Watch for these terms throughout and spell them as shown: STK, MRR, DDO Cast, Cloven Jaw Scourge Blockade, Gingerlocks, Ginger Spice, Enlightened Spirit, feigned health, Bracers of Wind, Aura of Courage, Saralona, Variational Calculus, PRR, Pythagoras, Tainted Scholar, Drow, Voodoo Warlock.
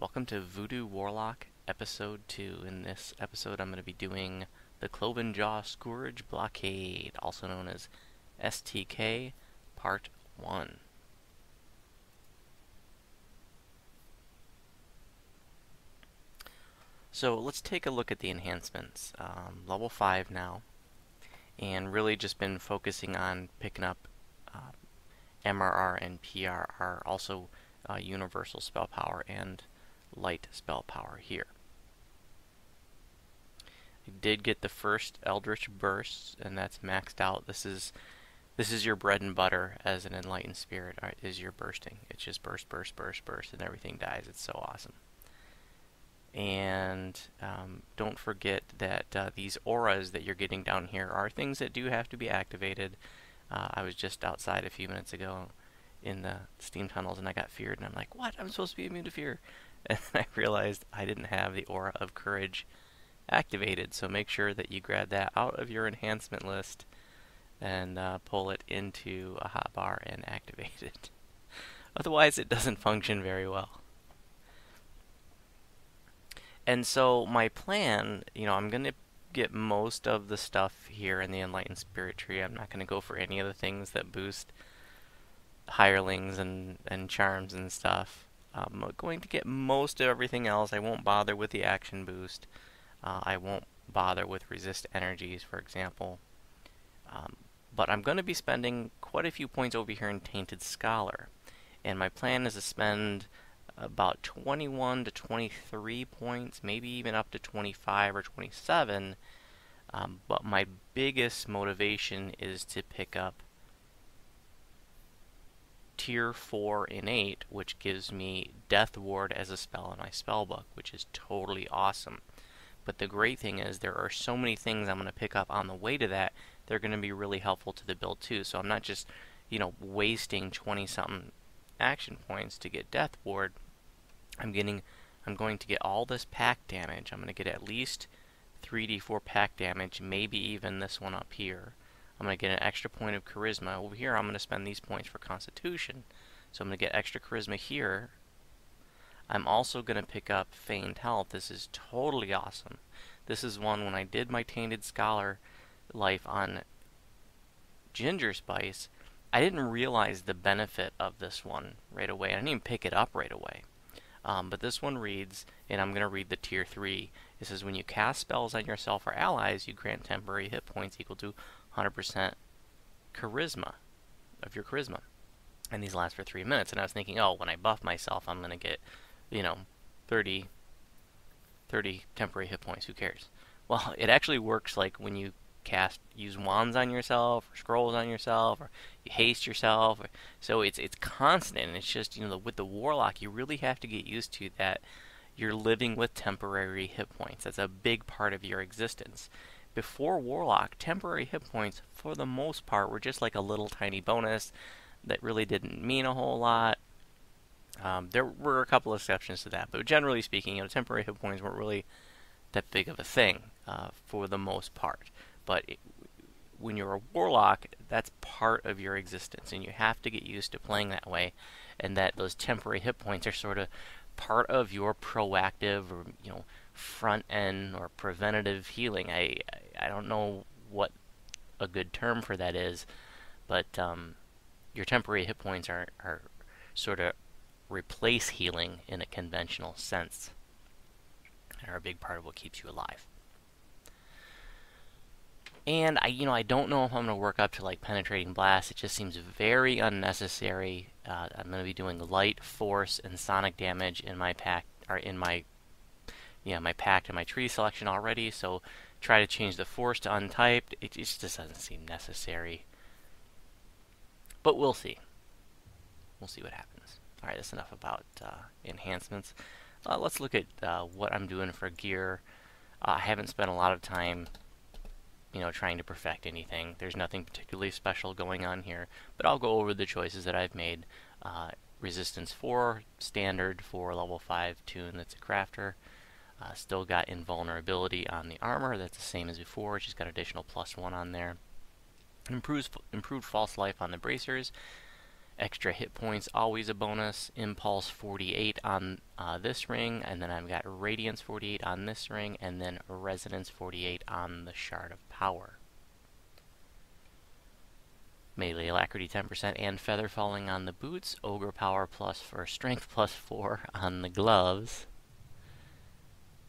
Welcome to Voodoo Warlock Episode 2. In this episode I'm going to be doing the Cloven Jaw Scourge Blockade, also known as STK, Part 1. So let's take a look at the enhancements. Level 5 now, and really just been focusing on picking up MRR and PRR, also universal spell power and light spell power here. I did get the first Eldritch Burst, and that's maxed out. This is your bread and butter as an Enlightened Spirit, is your bursting. It's just burst, burst, burst, burst, and everything dies. It's so awesome. And don't forget that these auras that you're getting down here are things that do have to be activated. I was just outside a few minutes ago in the steam tunnels, and I got feared, and I'm like, what? I'm supposed to be immune to fear. And I realized I didn't have the Aura of Courage activated, so make sure that you grab that out of your enhancement list and pull it into a hotbar and activate it. Otherwise, it doesn't function very well. And so my plan, you know, I'm going to get most of the stuff here in the Enlightened Spirit tree. I'm not going to go for any of the things that boost hirelings and charms and stuff. I'm going to get most of everything else. I won't bother with the action boost. I won't bother with resist energies, for example. But I'm going to be spending quite a few points over here in Tainted Scholar. And my plan is to spend about 21 to 23 points, maybe even up to 25 or 27. But my biggest motivation is to pick up Tier 4 Innate, which gives me Death Ward as a spell in my spellbook, which is totally awesome. But the great thing is there are so many things I'm going to pick up on the way to that. They're going to be really helpful to the build too. So I'm not just, you know, wasting 20-something action points to get Death Ward. I'm going to get all this pack damage. I'm going to get at least 3d4 pack damage, maybe even this one up here. I'm going to get an extra point of charisma. Over here, I'm going to spend these points for constitution. So I'm going to get extra charisma here. I'm also going to pick up feigned health. This is totally awesome. This is one when I did my Tainted Scholar life on Ginger Spice, I didn't realize the benefit of this one right away. I didn't even pick it up right away. But this one reads, and I'm going to read the Tier 3. It says, when you cast spells on yourself or allies, you grant temporary hit points equal to 100% charisma of your charisma, and these last for 3 minutes. And I was thinking, oh, when I buff myself, I'm gonna get, you know, 30 temporary hit points. Who cares? Well, it actually works like when you use wands on yourself, or scrolls on yourself, or you haste yourself. So it's constant, and it's just, you know, with the warlock, you really have to get used to that. You're living with temporary hit points. That's a big part of your existence. Before Warlock, temporary hit points, for the most part, were just like a little tiny bonus that really didn't mean a whole lot. There were a couple of exceptions to that, but generally speaking, you know, temporary hit points weren't really that big of a thing for the most part. But when you're a Warlock, that's part of your existence, and you have to get used to playing that way, and that those temporary hit points are sort of part of your proactive, or, you know, front end or preventative healing. I don't know what a good term for that is, but your temporary hit points are sort of replace healing in a conventional sense, and are a big part of what keeps you alive. And I don't know if I'm going to work up to like penetrating blast. It just seems very unnecessary. I'm going to be doing light, force, and sonic damage in my pack, or in my my pact and my tree selection already, so try to change the force to untyped. It just doesn't seem necessary. But we'll see. We'll see what happens. Alright, that's enough about enhancements. Let's look at what I'm doing for gear. I haven't spent a lot of time, you know, trying to perfect anything. There's nothing particularly special going on here, but I'll go over the choices that I've made. Resistance 4, standard for level 5 tune that's a crafter. Still got invulnerability on the armor. That's the same as before. She's got additional +1 on there. Improved false life on the bracers. Extra hit points, always a bonus. Impulse 48 on this ring, and then I've got Radiance 48 on this ring, and then Resonance 48 on the Shard of Power. Melee Alacrity 10% and Feather Falling on the boots. Ogre Power plus for Strength plus 4 on the gloves.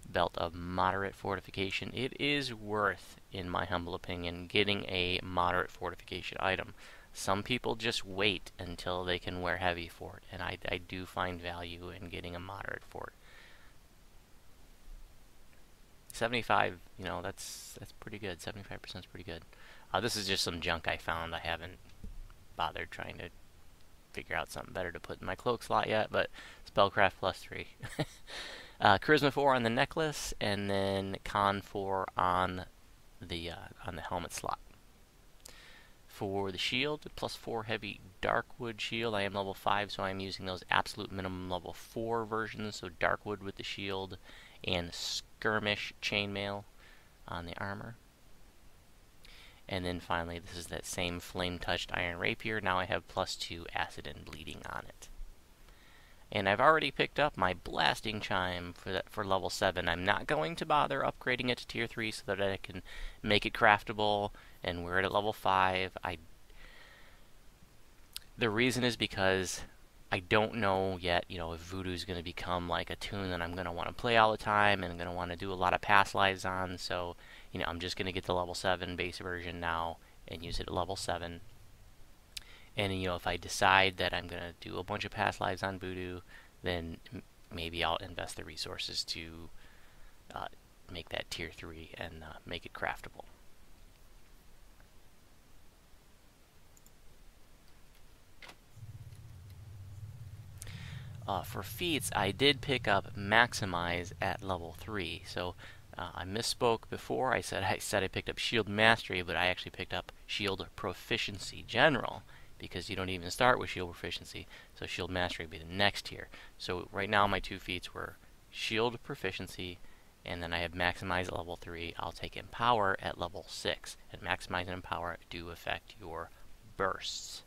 Belt of Moderate Fortification. It is worth, in my humble opinion, getting a Moderate Fortification item. Some people just wait until they can wear heavy for it, and I do find value in getting a moderate for it. 75, you know, that's pretty good. 75% is pretty good. This is just some junk I found. I haven't bothered trying to figure out something better to put in my cloak slot yet, but Spellcraft plus 3. Charisma 4 on the necklace, and then Con 4 on the helmet slot. For the shield, plus 4 heavy Darkwood shield. I am level 5, so I'm using those absolute minimum level 4 versions. So Darkwood with the shield and Skirmish chainmail on the armor. And then finally, this is that same flame-touched iron rapier. Now I have plus 2 acid and bleeding on it. And I've already picked up my blasting chime for level 7. I'm not going to bother upgrading it to tier 3 so that I can make it craftable and wear it at level 5. The reason is because I don't know yet, you know, if Voodoo's going to become like a tune that I'm going to want to play all the time and I'm going to want to do a lot of past lives on. So, you know, I'm just going to get the level 7 base version now and use it at level 7. And, you know, if I decide that I'm going to do a bunch of past lives on Voodoo, then maybe I'll invest the resources to make that tier 3 and make it craftable. For feats, I did pick up Maximize at level 3. So I misspoke before. I said I picked up Shield Mastery, but I actually picked up Shield Proficiency General, because you don't even start with Shield Proficiency, so Shield Mastery would be the next tier. So right now my two feats were Shield Proficiency, and then I have Maximize at level 3. I'll take Empower at level 6, and Maximize and Empower do affect your bursts.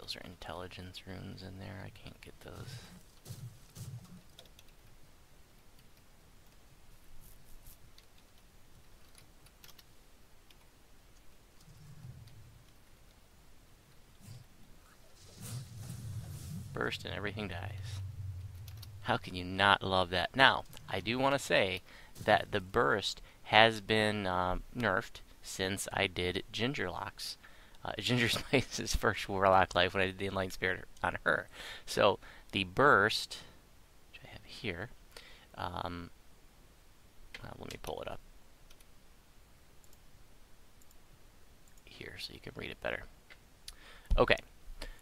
Those are intelligence runes in there. I can't get those. Burst and everything dies. How can you not love that? Now, I do want to say that the burst has been nerfed since I did Gingerlocks. Ginger Spice's first Warlock life when I did the Enlightened Spirit on her. So the burst, which I have here, let me pull it up here so you can read it better. Okay,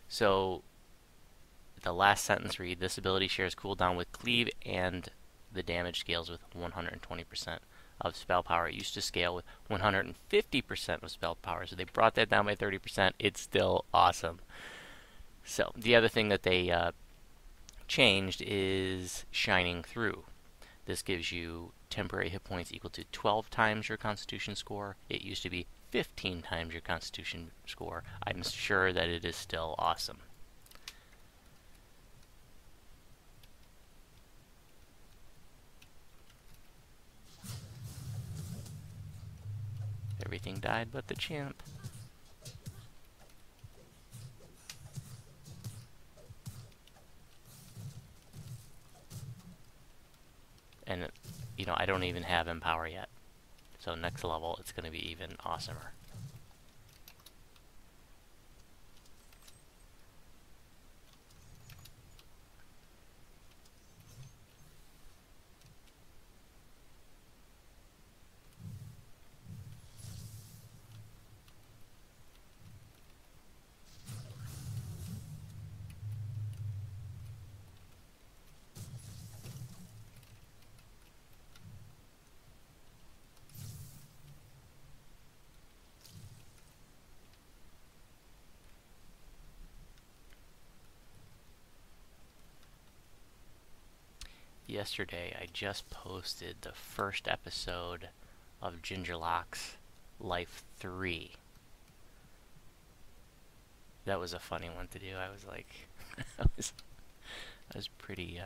so the last sentence read, this ability shares cooldown with Cleave and the damage scales with 120%. Of spell power. It used to scale with 150% of spell power, so they brought that down by 30%. It's still awesome. So the other thing that they changed is Shining Through. This gives you temporary hit points equal to 12 times your Constitution score. It used to be 15 times your Constitution score. I'm sure that it is still awesome. Everything died but the champ. And, you know, I don't even have Empower yet. So next level, it's going to be even awesomer. yesterday I just posted the first episode of Gingerlocks Life 3. That was a funny one to do. I was like, I was pretty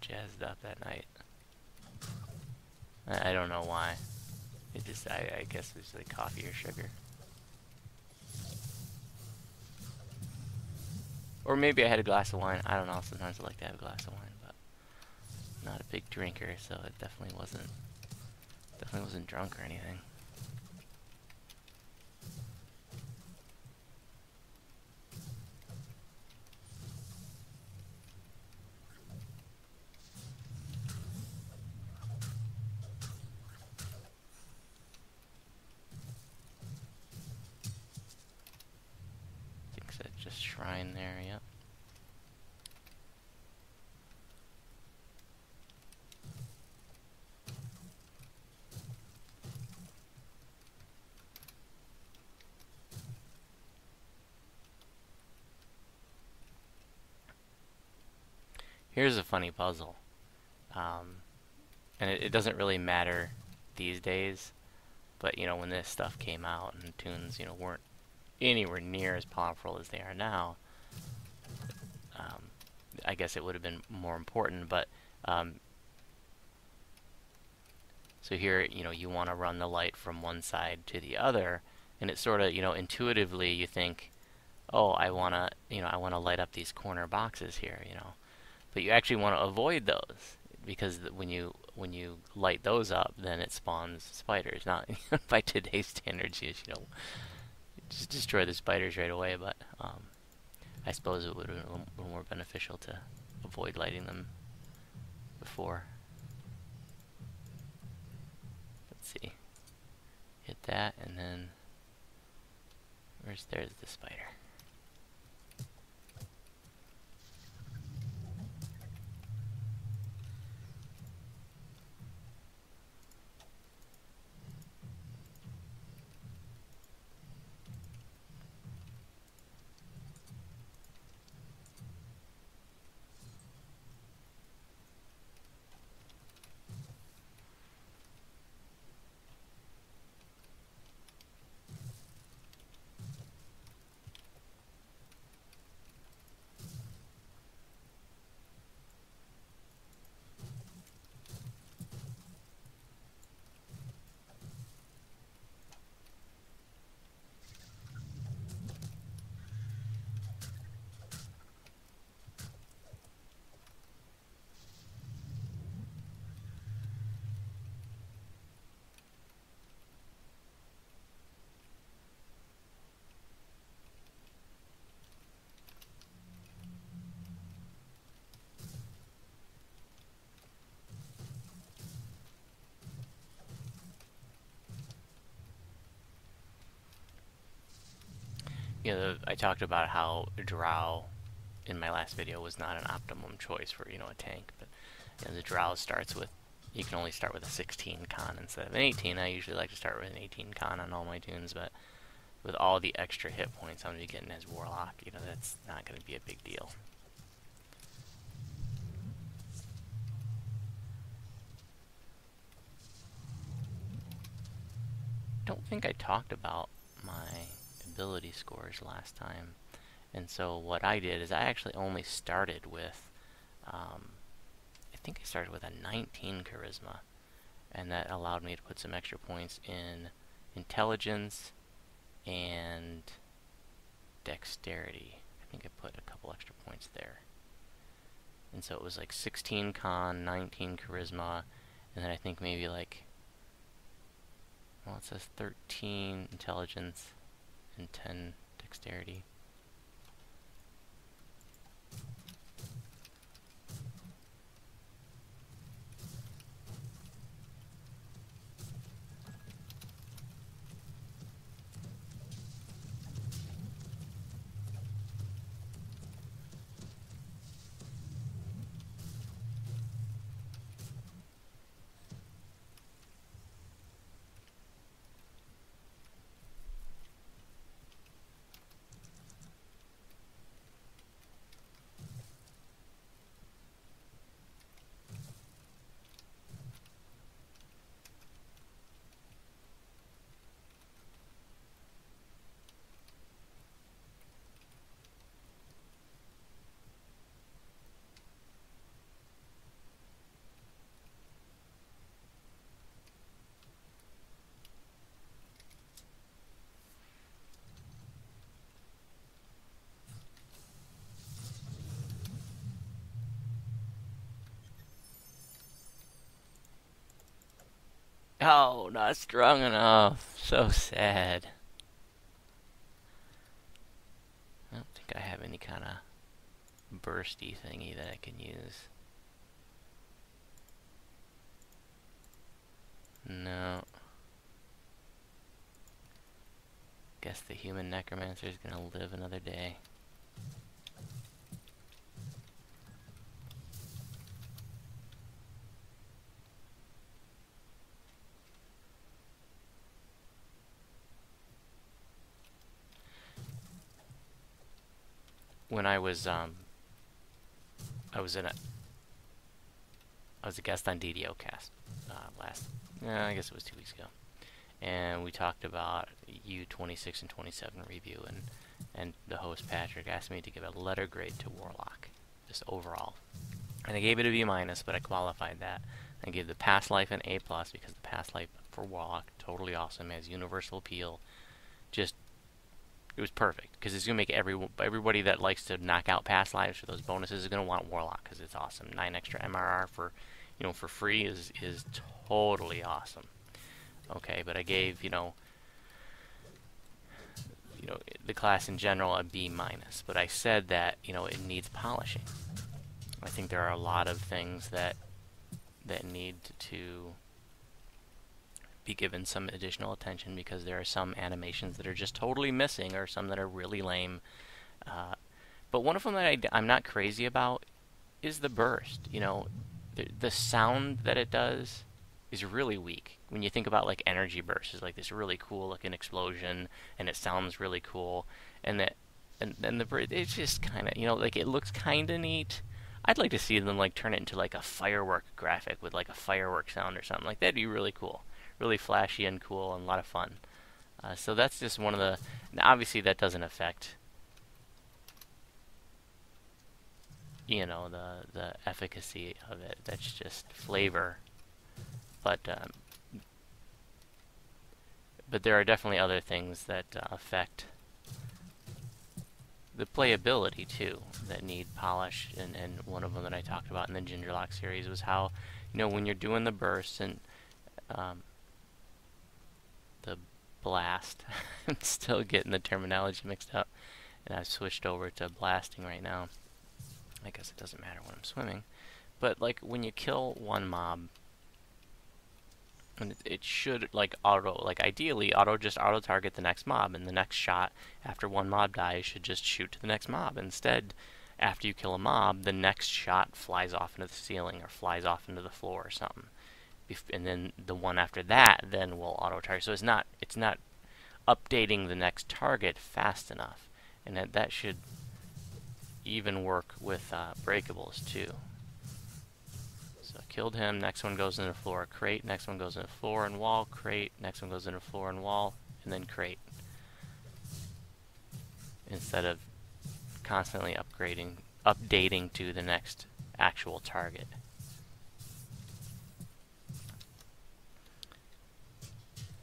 jazzed up that night. I don't know why. It just, I guess it was like coffee or sugar. Or maybe I had a glass of wine. I don't know. Sometimes I like to have a glass of wine, but I'm not a big drinker, so it definitely wasn't drunk or anything. Shrine there, yep. Here's a funny puzzle. And it doesn't really matter these days, but you know, when this stuff came out and tunes, you know, weren't anywhere near as powerful as they are now, I guess it would have been more important, but so here, you know, you want to run the light from one side to the other, and it's sort of, you know, intuitively you think, oh, I want to light up these corner boxes here, you know, but you actually want to avoid those, because when you light those up, then it spawns spiders. Not by today's standards, you know, just destroy the spiders right away, but I suppose it would have been a little more beneficial to avoid lighting them before. Let's see. Hit that, and then there's the spider. You know, I talked about how Drow in my last video was not an optimum choice for, you know, a tank, but you know, the Drow starts with, you can only start with a 16 con instead of an 18. I usually like to start with an 18 con on all my tunes, but with all the extra hit points I'm going to be getting as Warlock, you know, that's not going to be a big deal. I don't think I talked about my ability scores last time, and so what I did is I actually only started with I think I started with a 19 charisma, and that allowed me to put some extra points in intelligence and dexterity. I think I put a couple extra points there, and so it was like 16 con, 19 charisma, and then I think maybe like, well, it says 13 intelligence and 10 dexterity. Oh, not strong enough. So sad. I don't think I have any kind of bursty thingy that I can use. No. Guess the human necromancer is gonna live another day. When I was a guest on DDO Cast I guess it was 2 weeks ago, and we talked about U26 and 27 review, and the host Patrick asked me to give a letter grade to Warlock, just overall, and I gave it a B-, but I qualified that. I gave the Past Life an A+ because the Past Life for Warlock, totally awesome, has universal appeal, just. It was perfect because it's gonna make everybody that likes to knock out past lives for those bonuses is gonna want Warlock because it's awesome. 9 extra MRR for, you know, for free is totally awesome. Okay, but I gave you know the class in general a B-, but I said that it needs polishing. I think there are a lot of things that need to be given some additional attention because there are some animations that are just totally missing or some that are really lame, but one of them that I'm not crazy about is the burst. The sound that it does is really weak. When you think about like energy burst is like this really cool looking explosion and it sounds really cool, and it's just kind of like it looks kind of neat. I'd like to see them like turn it into like a firework graphic with like a firework sound or something like that'd be really cool. Really flashy and cool and a lot of fun. So that's just one of the... Now obviously that doesn't affect the efficacy of it. That's just flavor. But there are definitely other things that affect the playability too that need polish, and one of them that I talked about in the Gingerlock series was how when you're doing the bursts and the blast. I'm still getting the terminology mixed up, and I've switched over to blasting right now. I guess it doesn't matter when I'm swimming, but like when you kill one mob, and it should like auto, like ideally auto target the next mob, and the next shot after one mob dies should just shoot to the next mob. Instead, after you kill a mob, the next shot flies off into the ceiling or flies off into the floor or something. And then the one after that then will auto target. So it's not updating the next target fast enough, and that should even work with breakables too. So I killed him. Next one goes into floor, crate. Next one goes into floor and wall, crate. Next one goes into floor and wall, and then crate. Instead of constantly updating to the next actual target.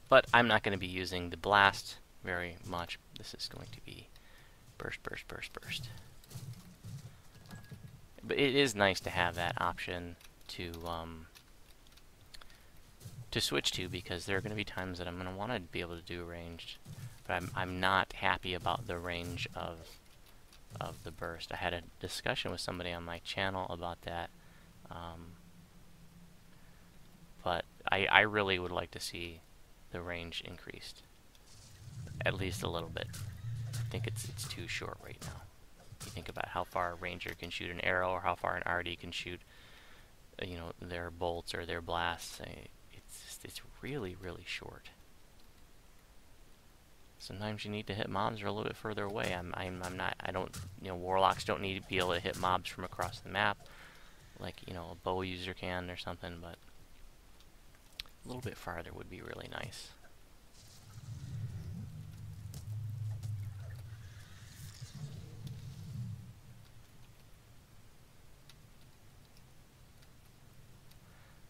But I'm not going to be using the blast very much. This is going to be burst, burst, burst, burst. But it is nice to have that option to switch to, because there are going to be times that I'm going to want to be able to do ranged. But I'm not happy about the range of the burst. I had a discussion with somebody on my channel about that. But I really would like to see the range increased at least a little bit. I think it's too short right now. You think about how far a ranger can shoot an arrow or how far an RD can shoot their bolts or their blasts. It's really, really short. Sometimes you need to hit mobs or a little bit further away. Warlocks don't need to be able to hit mobs from across the map like a bow user can or something, but a little bit farther would be really nice.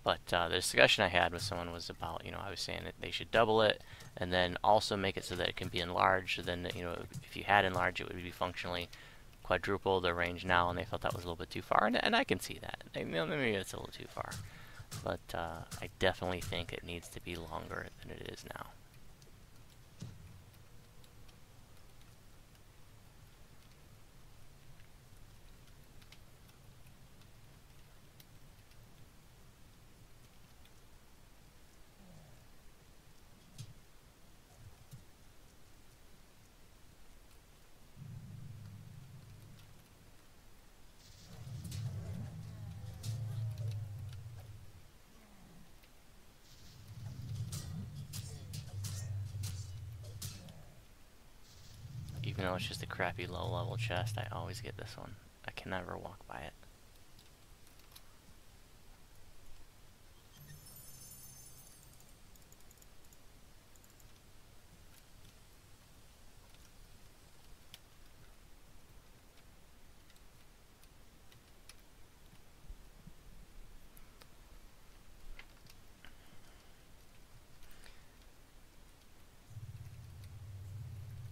But the discussion I had with someone was about, I was saying that they should double it and then also make it so that it can be enlarged. So then, if you had enlarged, it would be functionally quadruple the range now, and they felt that was a little bit too far. And I can see that. Maybe it's a little too far. but I definitely think it needs to be longer than it is now. Even though it's just a crappy low-level chest, I always get this one. I can never walk by it.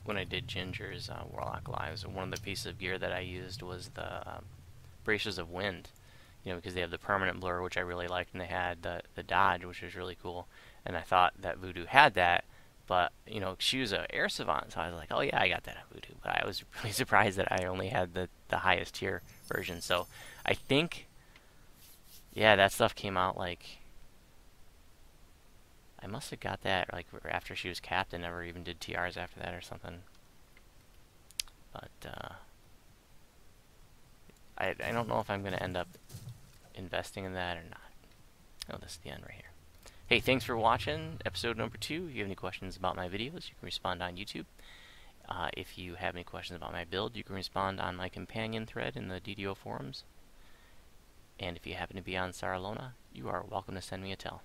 When I did Ginger's Warlock Lives, one of the pieces of gear that I used was the Bracers of Wind, you know, because they have the permanent blur, which I really liked, and they had the dodge, which was really cool, and I thought that Voodoo had that, but, you know, she was an air savant, so I was like, oh yeah, I got that at Voodoo, but I was really surprised that I only had the highest tier version, so I think, yeah, that stuff came out, like, I must have got that like after she was captain, never even did TRs after that or something. But I don't know if I'm gonna end up investing in that or not. Oh, this is the end right here. Hey, thanks for watching episode number 2. If you have any questions about my videos, you can respond on YouTube. If you have any questions about my build, you can respond on my companion thread in the DDO forums. And if you happen to be on Saralona, you are welcome to send me a tell.